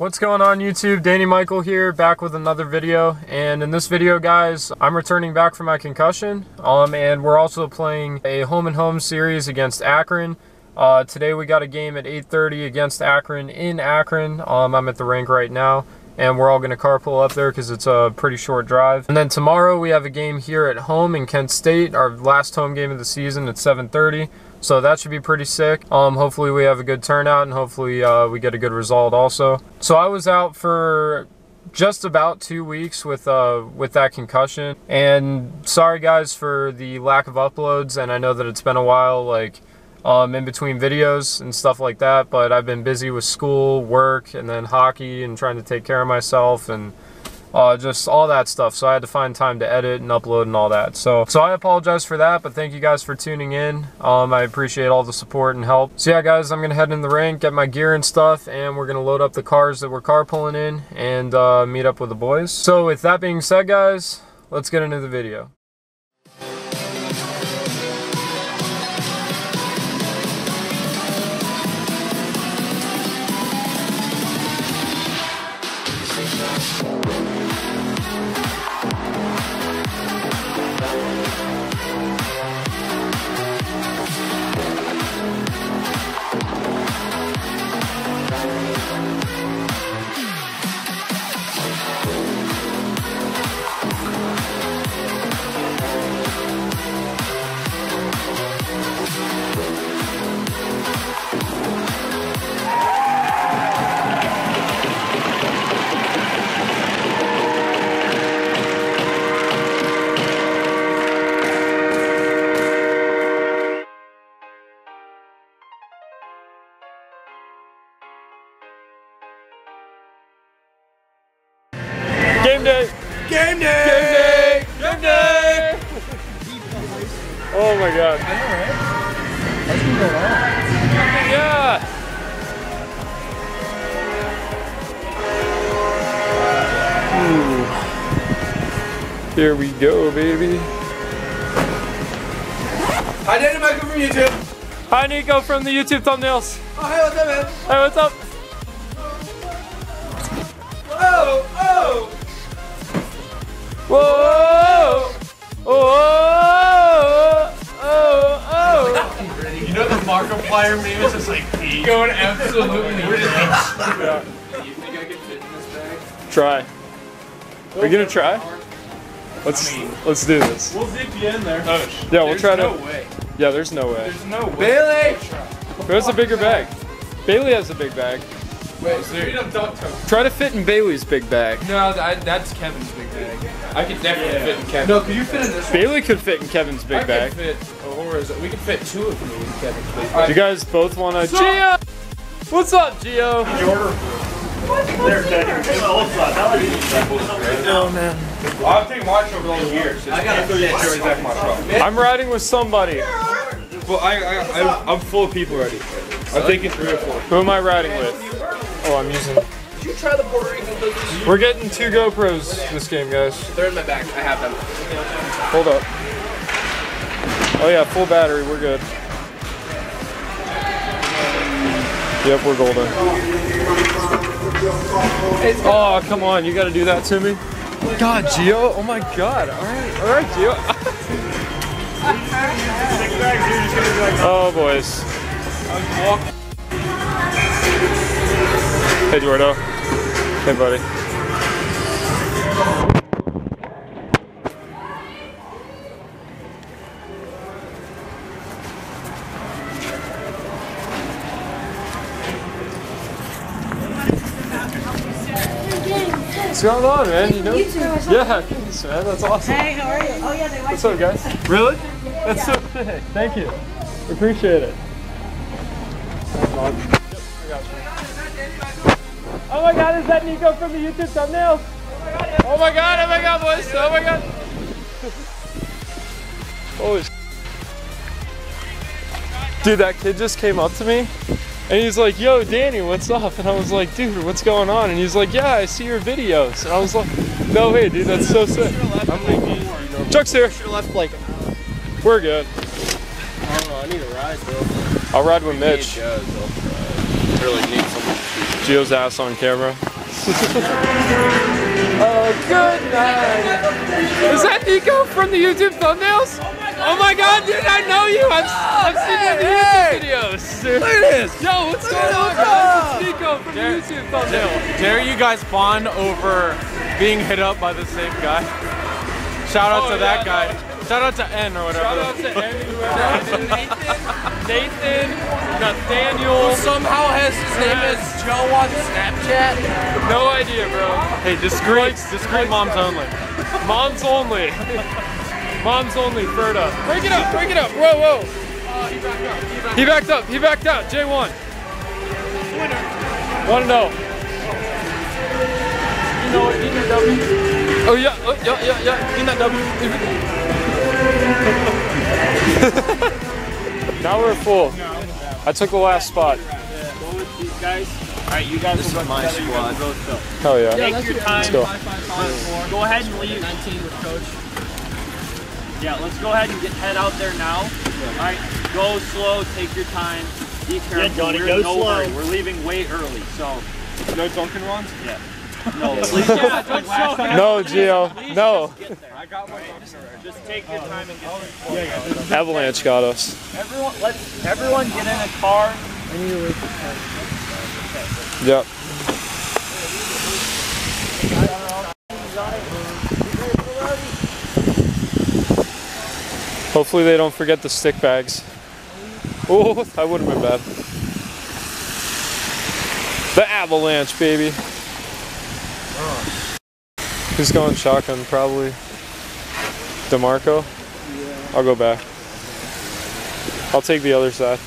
What's going on YouTube? Danny Mikol here, back with another video. And in this video, guys, I'm returning back from my concussion. And we're also playing a home and home series against Akron. Today we got a game at 8:30 against Akron in Akron. I'm at the rink right now, and we're all gonna carpool up there because it's a pretty short drive. And then tomorrow we have a game here at home in Kent State, our last home game of the season at 7:30. So that should be pretty sick. Hopefully we have a good turnout, and hopefully we get a good result also. So I was out for just about 2 weeks with that concussion, and sorry guys for the lack of uploads. And I know that it's been a while, like in between videos and stuff like that, but I've been busy with school, work, and then hockey, and trying to take care of myself, and just all that stuff. So I had to find time to edit and upload and all that. So I apologize for that, but thank you guys for tuning in. I appreciate all the support and help. So yeah guys, I'm gonna head in the rink, get my gear and stuff, and we're gonna load up the cars that we're carpooling in and meet up with the boys. So with that being said guys, let's get into the video. Game day! Oh my god. I know, right? That's gonna go on. Yeah! Ooh. Here we go, baby. Hi, Danny Mikol from YouTube. Hi, Nico from the YouTube thumbnails. Oh, hey, what's up, man? Hey, what's up? Whoa! Oh! Whoa! Oh! Oh! Oh! You know the Markiplier meme is just like going absolutely. We're just like, yeah. You think I can fit in this bag? Try. Are you gonna try? Let's do this. We'll zip you in there. Oh shit. Yeah, we'll try to. There's no way. Yeah, there's no way. There's no way. Bailey. Who has a bigger bag? Bailey has a big bag. Wait, so you don't talk. Try to fit in Bailey's big bag. No, that's Kevin's big bag. I could definitely fit in Kevin's. No, could you fit in this one? Bailey could fit in Kevin's big bag. I could fit, we could fit two of them in Kevin's big bag. Do you guys both want to? Gio! What's up, Gio? Did you order? What's oh, man. I've taken watch over the years. I got to get Jerry Zach my truck. I'm riding with somebody. Well, I'm full of people already. I'm taking 3 or 4. Who am I riding with? Oh, I'm using. Did you try the Puerto Rican cookies? We're getting 2 GoPros this game, guys. They're in my back. I have them. Hold up. Oh yeah, full battery. We're good. Yep, we're golden. Oh, come on. You got to do that to me. God, Gio. Oh my God. All right, Gio. Oh, boys. Hey Duardo. Hey buddy. What's going on, man? You know? You too. Yeah, thanks, man. That's awesome. Hey, how are you? Oh yeah, they like. What's up, guys? Really? That's so sick. Thank you. Appreciate it. Yep, I got you. Oh my God, is that Nico from the YouTube thumbnails? Oh my God, yeah. Oh my God, boys, oh my God. Holy shit. Dude, that kid just came up to me and he's like, yo, Danny, what's up? And I was like, dude, what's going on? And he's like, yeah, I see your videos. And I was like, no way, dude, that's so sick. Chuck's here. We're good. I don't know, I need a ride, bro. I'll ride with Mitch. Really need someone to shoot. Gio's ass on camera. Oh, good night. Is that Nico from the YouTube thumbnails? Oh my God, dude, I know you. I've seen you in the YouTube videos. Dude. Look at this. Yo, what's going on, guys? It's Nico from the YouTube thumbnail. Dare you guys fawn over being hit up by the same guy? Shout out to that guy. No. Shout out to N or whatever. Shout out to N, whoever. Nathan. Daniel, who somehow has his name as Joe on Snapchat. No idea, bro. Hey, discreet moms only. Moms only. Moms only, third up. Break it up, break it up. Whoa, whoa. He backed up. He backed up. He backed out. J1. Winner. 1-0. You know what? Get that W. Oh, yeah. Oh, yeah, yeah, yeah. Get that W. Now we're full. I took the last spot. Go with these guys. Alright, you guys this will go my together. Squad. You guys will go. Hell yeah. Take your time. Let's go. Go ahead and leave. 19 with coach. Yeah, let's go ahead and head out there now. Alright, go slow. Take your time. Be careful. Yeah, Johnny, go slow. Hurry. We're leaving way early, so. No dunking runs? Yeah. No. No, Gio. No. I got one. Just take your time and get there. Yeah. Avalanche got us. Everyone, everyone get in a car. I need to wait for the car. Yep. Hopefully they don't forget the stick bags. Oh, that would have been bad. The Avalanche, baby. He's going shotgun, probably. DeMarco? Yeah. I'll go back. I'll take the other side.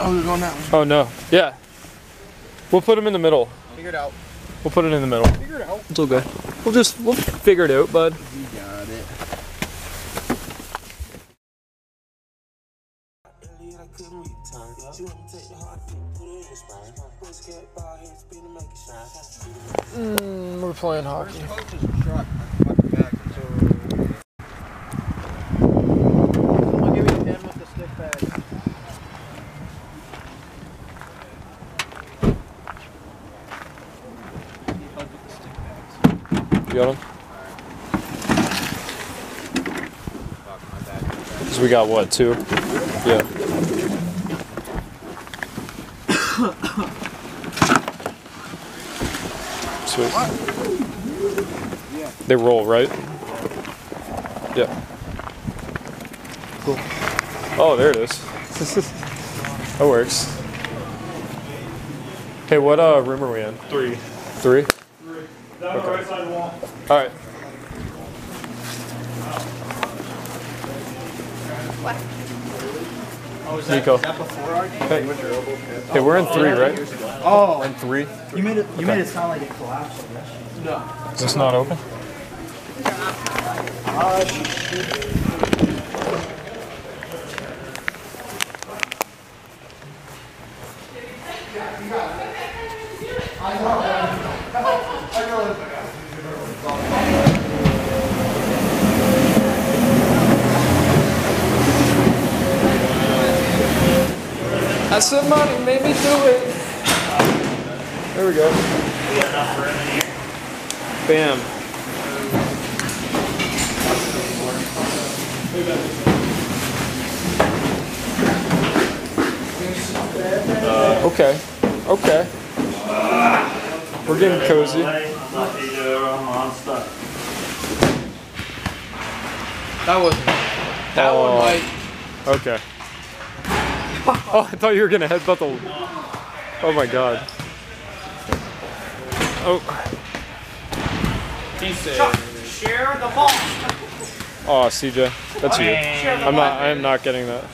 Oh, we're going that way. Oh, no. Yeah. We'll put him in the middle. Figure it out. We'll put it in the middle. Figure it out. It's all good. We'll figure it out, bud. You got it. We're playing hockey. I'll give you 10 with the stick bag. You got him? So we got what, 2? Yeah. They roll, right? Yeah. Cool. Oh, there it is. That works. Hey, what room are we in? 3. 3? 3. Down the right side wall. All right. Oh, is that, Nico. Is that before our game? Hey, hey, we're in 3, right? Oh, in 3. You made it. You made it sound like it collapsed. No. Is this not open? Somebody made me do it. There we go. Bam. Okay. Okay. We're getting cozy. That was. That one might. Okay. Oh, I thought you were gonna headbutt the. Oh my God. Oh. Chuck, share the ball. Oh, CJ, that's you. I'm not. I am not getting that.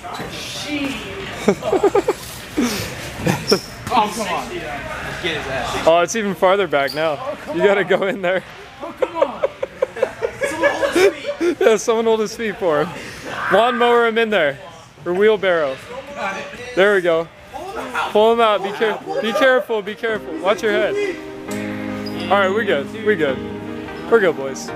Oh, come on. Get his ass. Oh, it's even farther back now. Oh, you gotta go in there. Oh, come on. Someone hold his feet. Yeah, someone hold his feet for him. Lawnmower him in there, or wheelbarrow. There we go. Pull him out. Be careful. Be careful. Watch your head. All right, we're good. We're good. We're good, boys.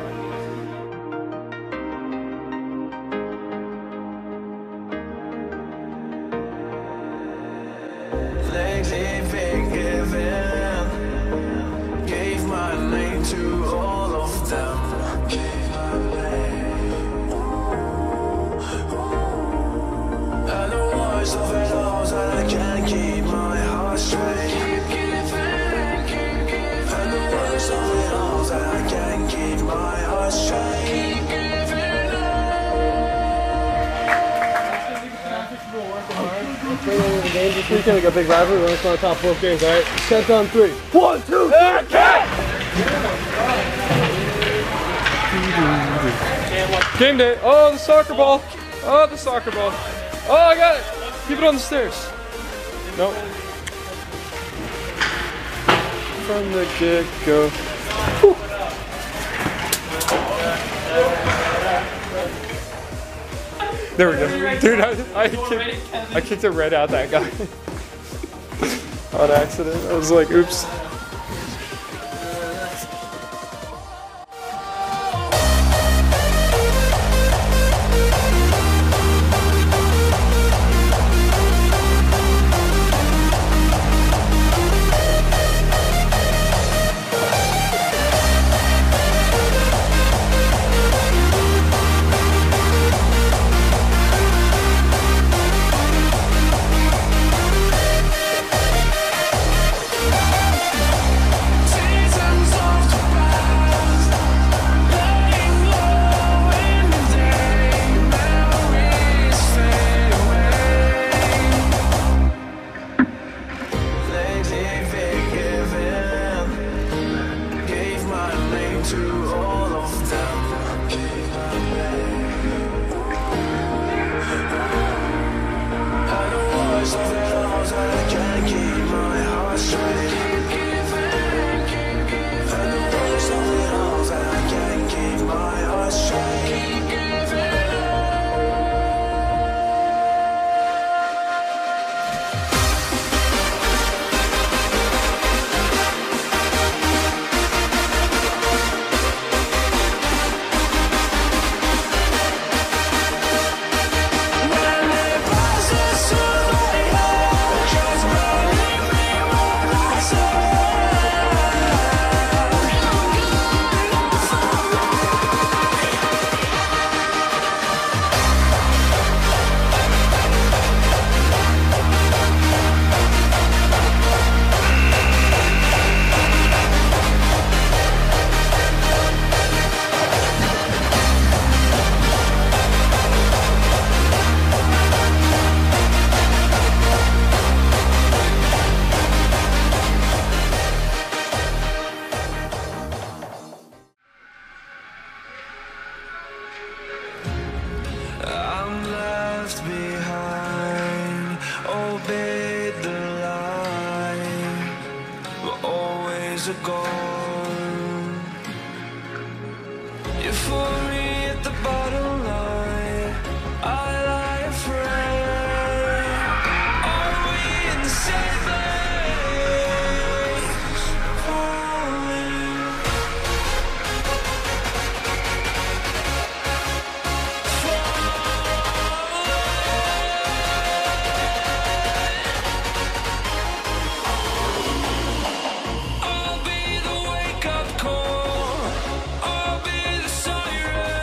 This weekend we got big rivalry. We're going to our top 4 games, all right? 10 on 3. 1, 2, 3, cat! Game day. Oh, the soccer ball. Oh, the soccer ball. Oh, I got it. Keep it on the stairs. Nope. From the get-go. There we go. Dude, I kicked it right out that guy. On accident. I was like, oops. I'll be the wake-up call. I'll be the siren.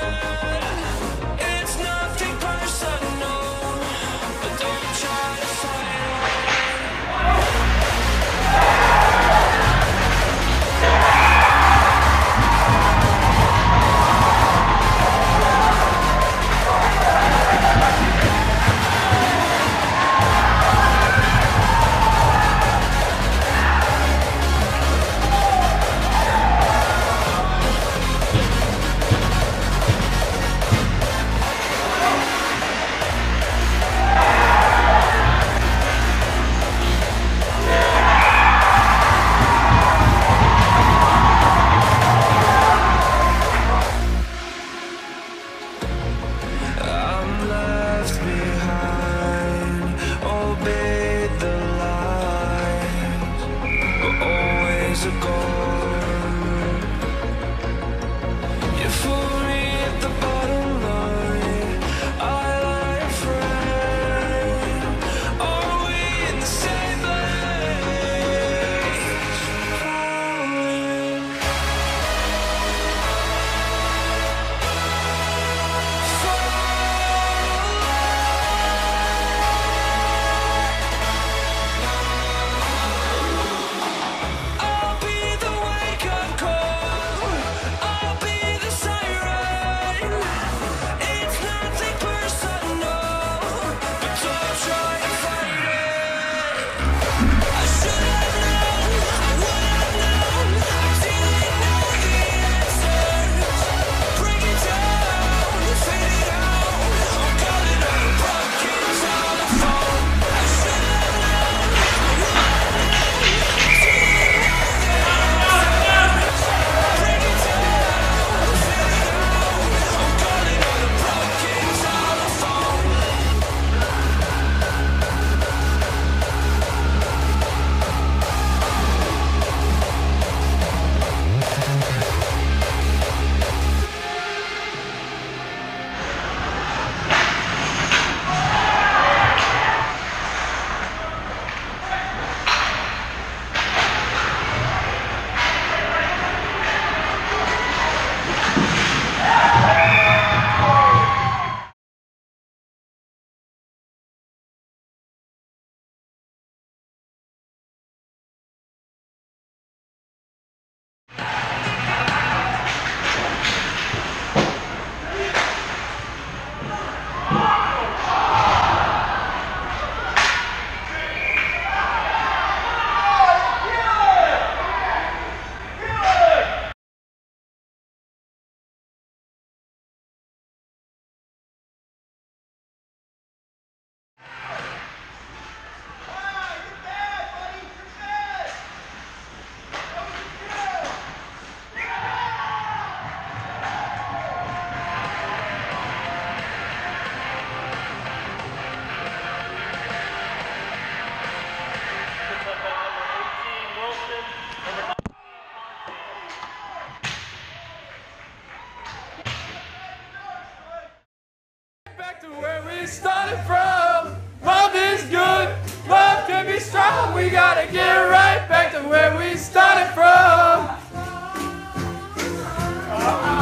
back to where we started from. Love is good, love can be strong. We gotta get right back to where we started from.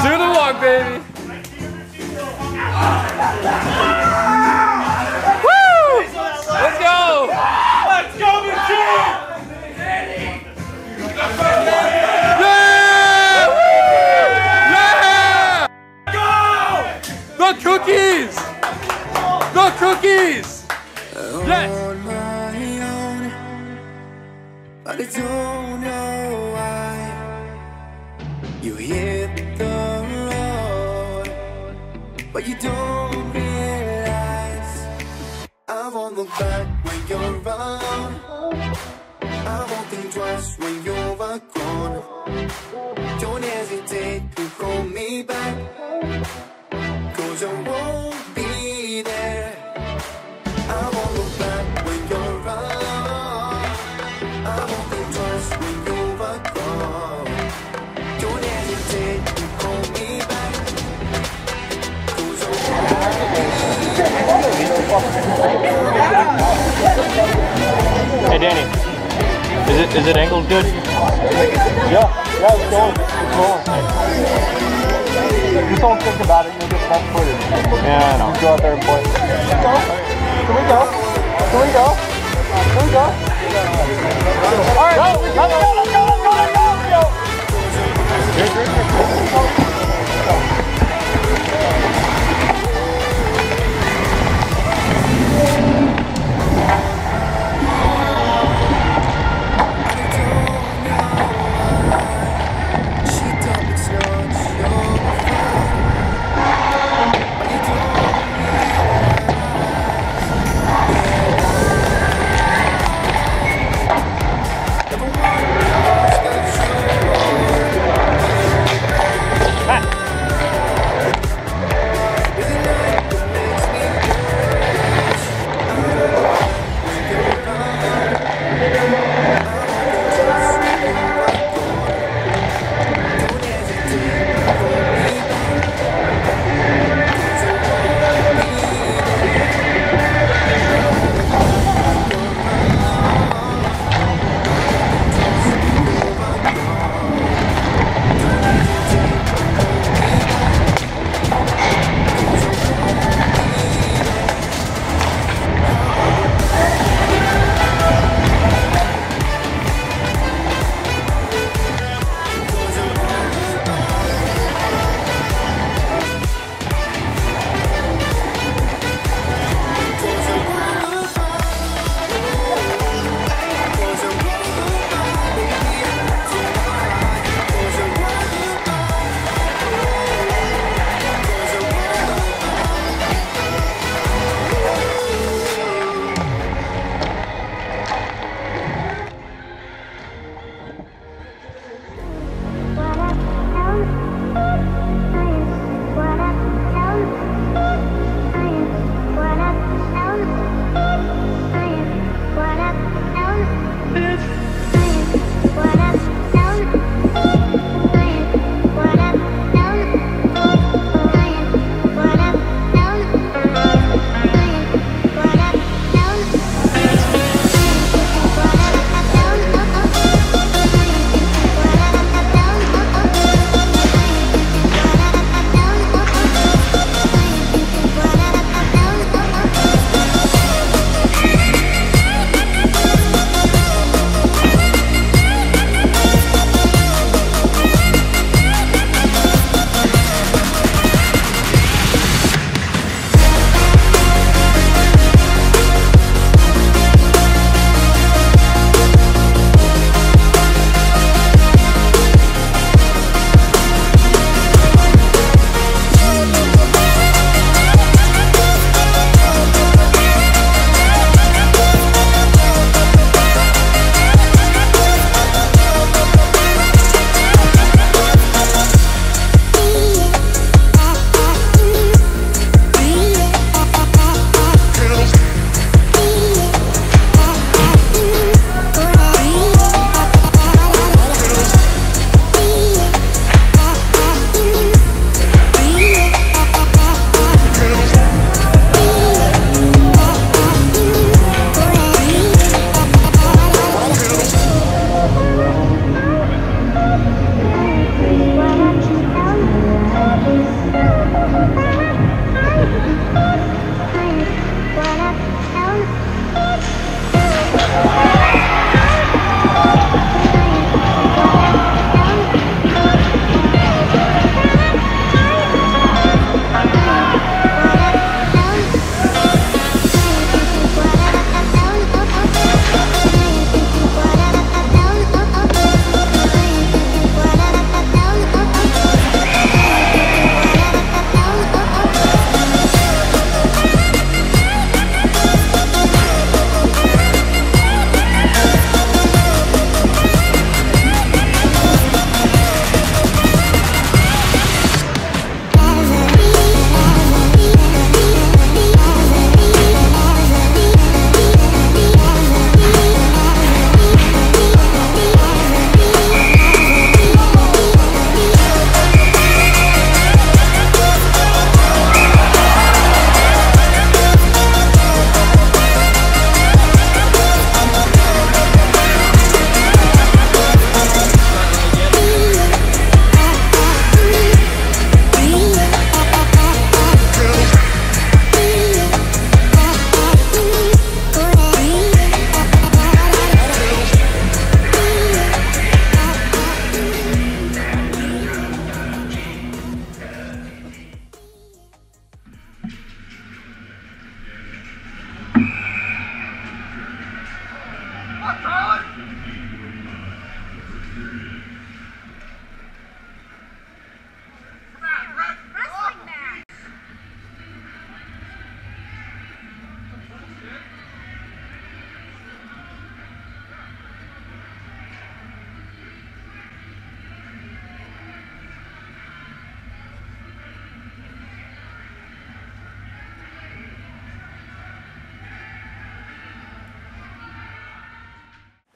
Do the walk, baby. Woo! Let's go! Let's go, Gio! The cookies! The cookies! Yes! On my own, but I don't know why. You hit the road, but you don't realize. I won't look back when you're around. I won't think twice when you're gone. Don't hesitate to call me back. I won't be there. I won't look back when you're around. I won't be twice when you're gone. Don't hesitate to call me back. 'Cause I won't be there. Hey Danny, is it angled good? Yeah, it's going. Just don't think about it. That's footage. Yeah, I know. Go out there and play. Can we go? Can we go? All right, go.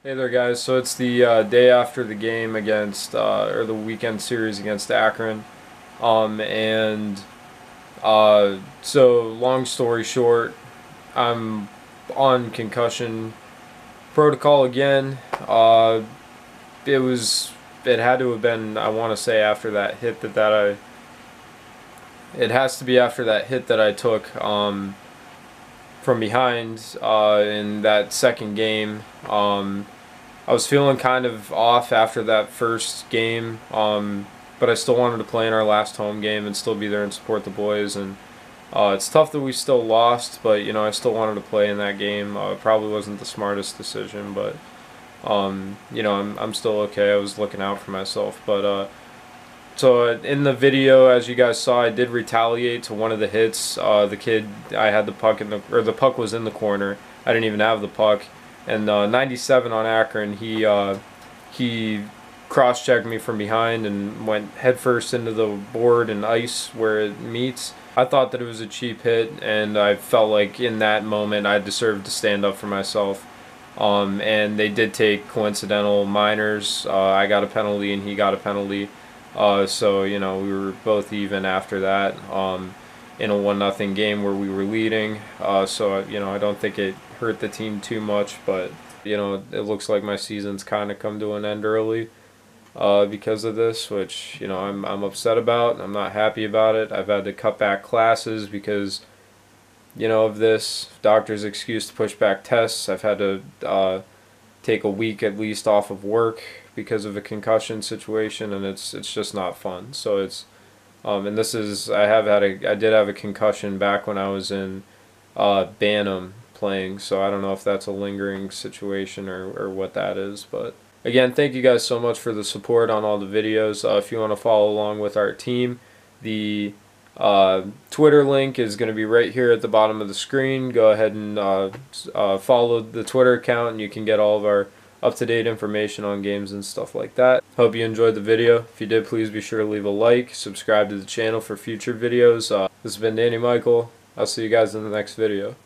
Hey there guys, so it's the day after the game against, or the weekend series against Akron, so long story short, I'm on concussion protocol again. It had to have been, I want to say after that hit it has to be after that hit that I took, from behind in that second game. I was feeling kind of off after that first game, but I still wanted to play in our last home game and still be there and support the boys. And it's tough that we still lost, but you know, I still wanted to play in that game. It probably wasn't the smartest decision, but you know, I'm still okay. I was looking out for myself, but so in the video, as you guys saw, I did retaliate to one of the hits. The kid, I had the puck in the, or the puck was in the corner. I didn't even have the puck. And 97 on Akron, he cross-checked me from behind and went headfirst into the board and ice where it meets. I thought that it was a cheap hit, and I felt like in that moment I deserved to stand up for myself. And they did take coincidental minors. I got a penalty and he got a penalty. So, you know, we were both even after that, in a 1-0 game where we were leading. So, you know, I don't think it hurt the team too much, but, you know, it looks like my season's kind of come to an end early because of this, which, you know, I'm upset about. I'm not happy about it. I've had to cut back classes because, you know, of this. Doctor's excuse to push back tests. I've had to take a week at least off of work because of a concussion situation, and it's just not fun. So it's and this is, I did have a concussion back when I was in Bantam playing, so I don't know if that's a lingering situation or what that is. But again, thank you guys so much for the support on all the videos. If you want to follow along with our team, the Twitter link is going to be right here at the bottom of the screen. Go ahead and follow the Twitter account, and you can get all of our up-to-date information on games and stuff like that. Hope you enjoyed the video. If you did, please be sure to leave a like, subscribe to the channel for future videos. This has been Danny Mikol. I'll see you guys in the next video.